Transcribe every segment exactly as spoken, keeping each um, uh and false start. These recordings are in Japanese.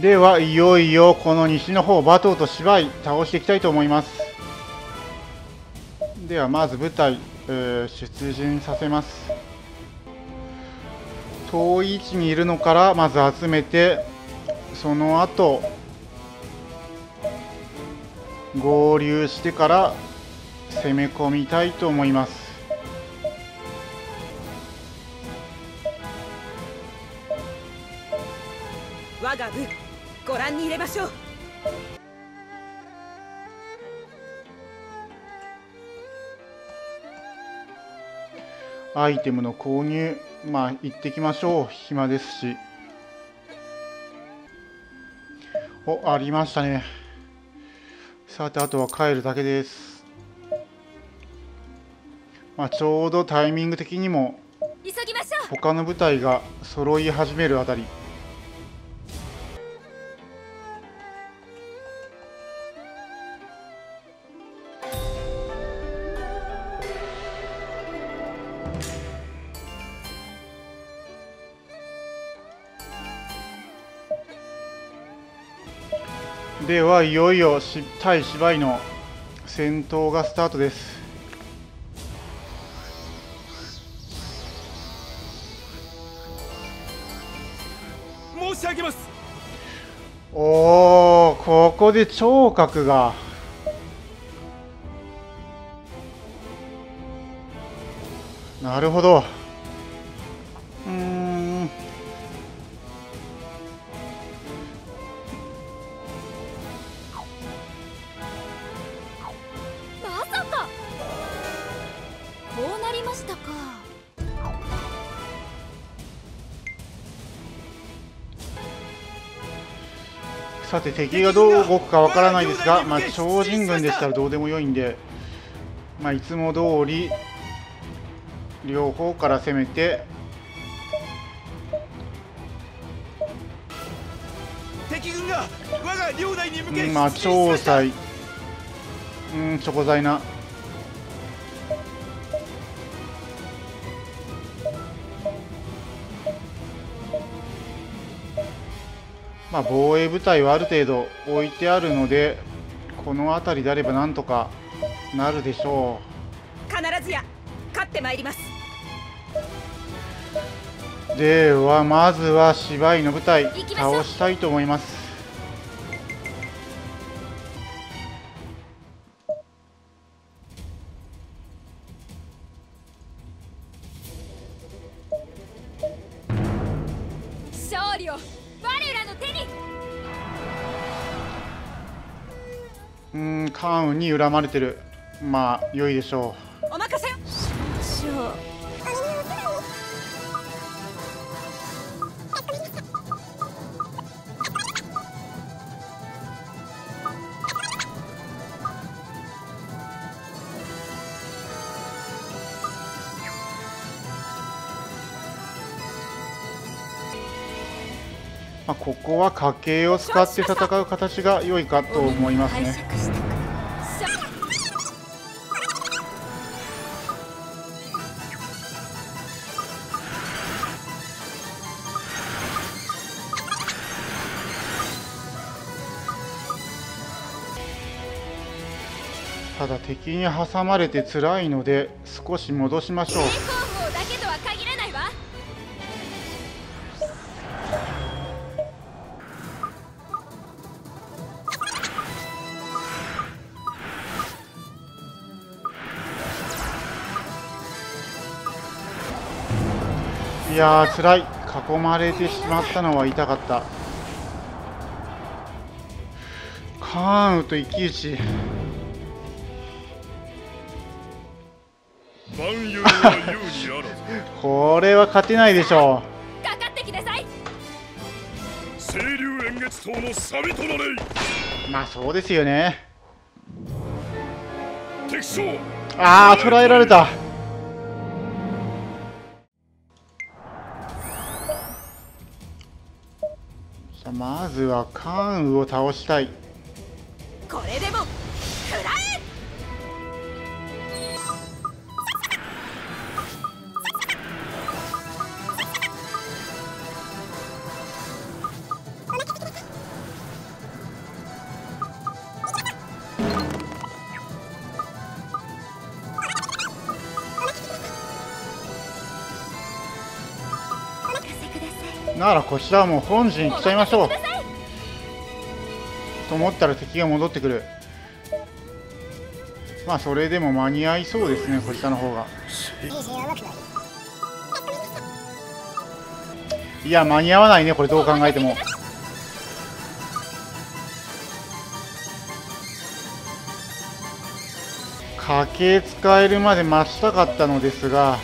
ではいよいよこの西の方馬頭と芝居倒していきたいと思います。ではまず部隊、えー、出陣させます。遠い位置にいるのからまず集めて、その後合流してから攻め込みたいと思います。我が部ご覧に入れましょう。アイテムの購入、まあ行ってきましょう。暇ですし。お、ありましたね。さてあとは帰るだけです。まあちょうどタイミング的にも急ぎましょう。他の部隊が揃い始めるあたり。ではいよいよ対芝居の戦闘がスタートです。申し上げます。おお、ここで聴覚がなるほど。うーん、さて敵がどう動くかわからないですが、まあ、超人軍でしたらどうでもよいんで、まあ、いつも通り両方から攻めて、敵軍が我が領内に向け、まあ調査、うん、チョコザイナ、まあ、防衛部隊はある程度置いてあるので、この辺りであればなんとかなるでしょう。必ずや勝ってまいります。ではまずは芝居の部隊倒したいと思います。勝利をうーん、関羽に恨まれてる。まあ良いでしょう。お任せしましょう。まあ、ここは家計を使って戦う形が良いかと思いますね。ただ敵に挟まれて辛いので少し戻しましょう。いやー、つらい。囲まれてしまったのは痛かった。関羽と一騎打ち。これは勝てないでしょう。かかってきなさい。青龍円月島のサビとなれ。まあそうですよね。ああ、捕らえられた。まずは関羽を倒したい。これでも食らえ。ならこちらはもう本陣に来ちゃいましょうと思ったら敵が戻ってくる。まあそれでも間に合いそうですね、こちらの方が。いや間に合わないね、これどう考えても。駆けつかえるまで待ちたかったのですが、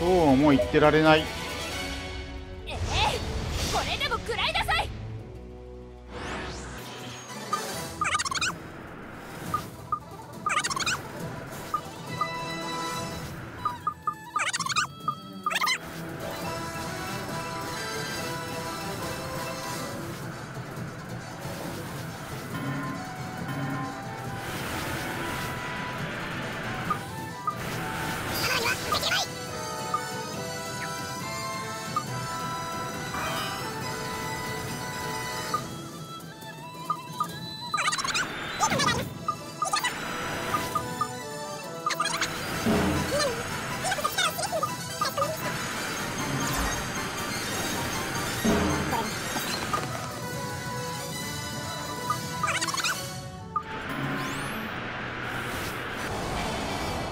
そうも言ってられない。ええ、これでも食らいなさい。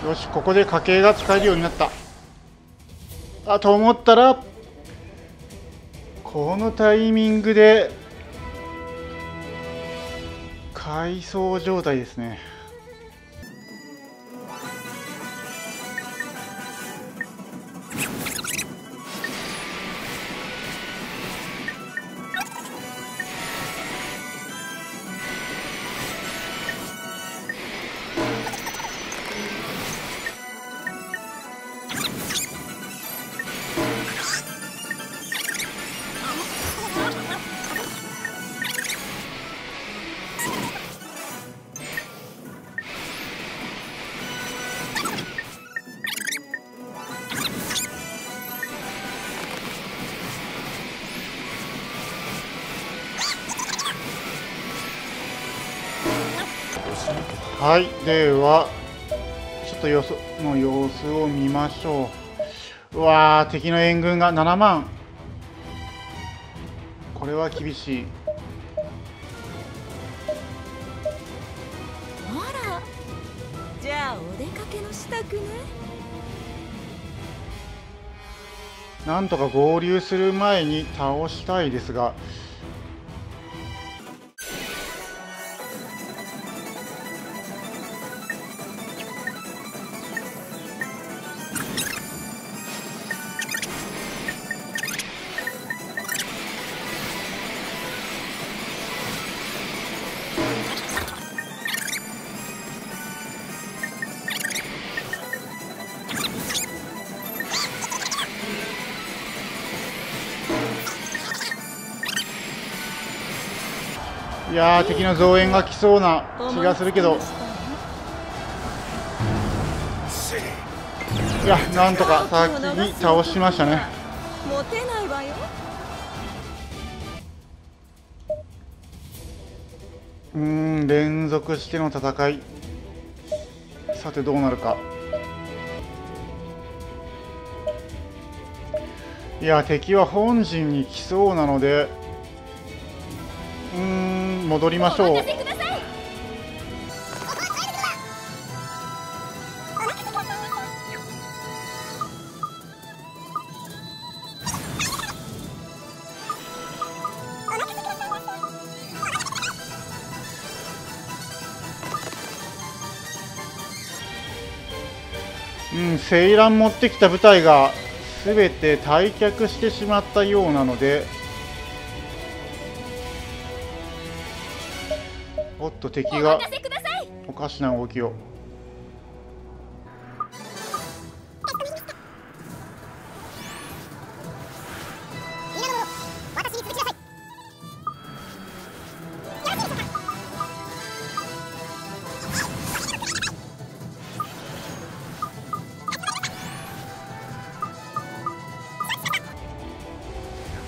よし、ここで家計が使えるようになったあと思ったら、このタイミングで回想状態ですね。はい、ではちょっとよその様子を見ましょう。うわー、敵の援軍がななまん、これは厳しい。あら、じゃあお出かけの支度ね。なんとか合流する前に倒したいですが、いやー、敵の増援が来そうな気がするけど、いやなんとか先に倒しましたね。うーん、連続しての戦い、さてどうなるか。いや敵は本陣に来そうなので、うーん、戻りましょう。うん、セイラン持ってきた部隊がすべて退却してしまったようなので、おっと敵がおかしな動きを。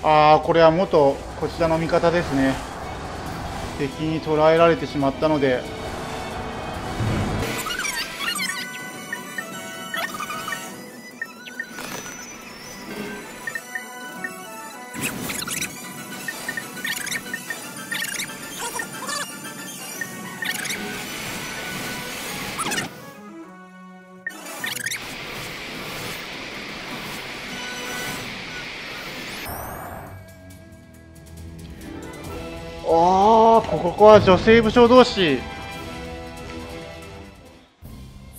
ああ、これは元こちらの味方ですね。敵に捕らえられてしまったので、おお、ここは女性武将同士。さ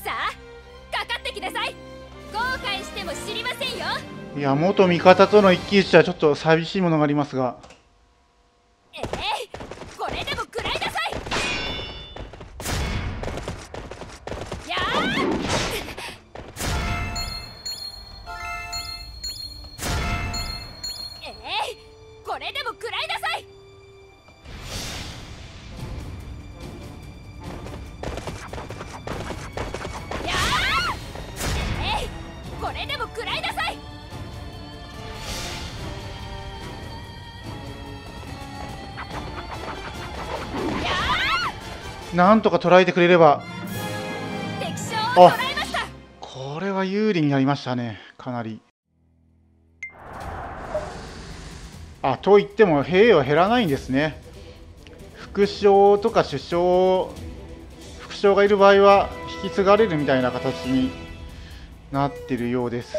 あ、かかってきなさい。後悔しても知りませんよ。いや、元味方との一騎打ちはちょっと寂しいものがありますが。ええー、これでも食らいなさい。やええー、これでも食らいなさい。これでも食らいなさい。なんとか捉えてくれれば。敵将を捉えました。これは有利になりましたね、かなり。あ、といっても兵は減らないんですね。副将とか首相、副将がいる場合は引き継がれるみたいな形になってるようです。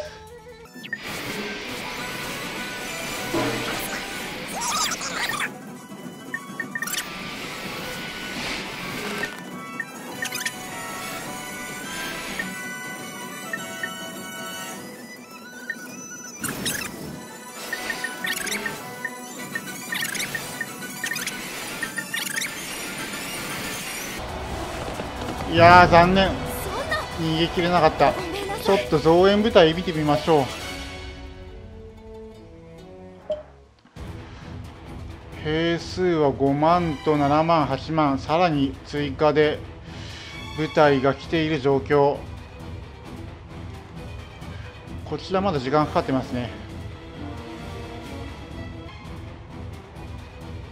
いやー、残念、逃げきれなかった。ちょっと増援部隊見てみましょう。兵数はごまんとななまん、はちまん、さらに追加で部隊が来ている状況。こちらまだ時間かかってますね。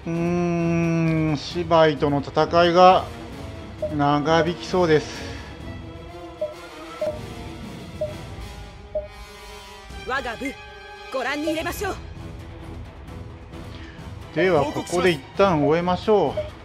うーん、芝居との戦いが長引きそうです。我が部、ご覧に入れましょう。ではここで一旦終えましょう。